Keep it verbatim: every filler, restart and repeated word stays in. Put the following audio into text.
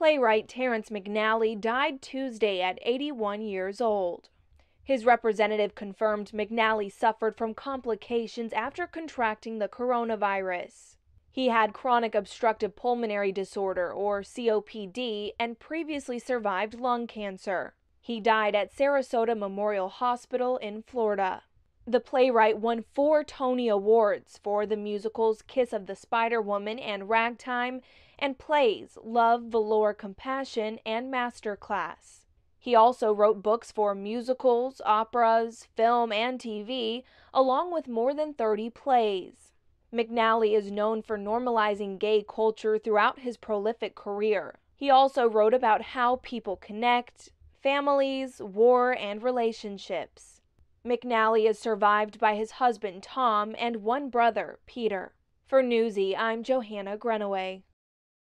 Playwright Terrence McNally died Tuesday at eighty-one years old. His representative confirmed McNally suffered from complications after contracting the coronavirus. He had chronic obstructive pulmonary disorder, or C O P D, and previously survived lung cancer. He died at Sarasota Memorial Hospital in Florida. The playwright won four Tony Awards for the musicals Kiss of the Spider Woman and Ragtime, and plays Love, Valour, Compassion, and Masterclass. He also wrote books for musicals, operas, film, and T V, along with more than thirty plays. McNally is known for normalizing gay culture throughout his prolific career. He also wrote about how people connect, families, war, and relationships. McNally is survived by his husband Tom and one brother, Peter. For Newsy, I'm Johanna Grenaway.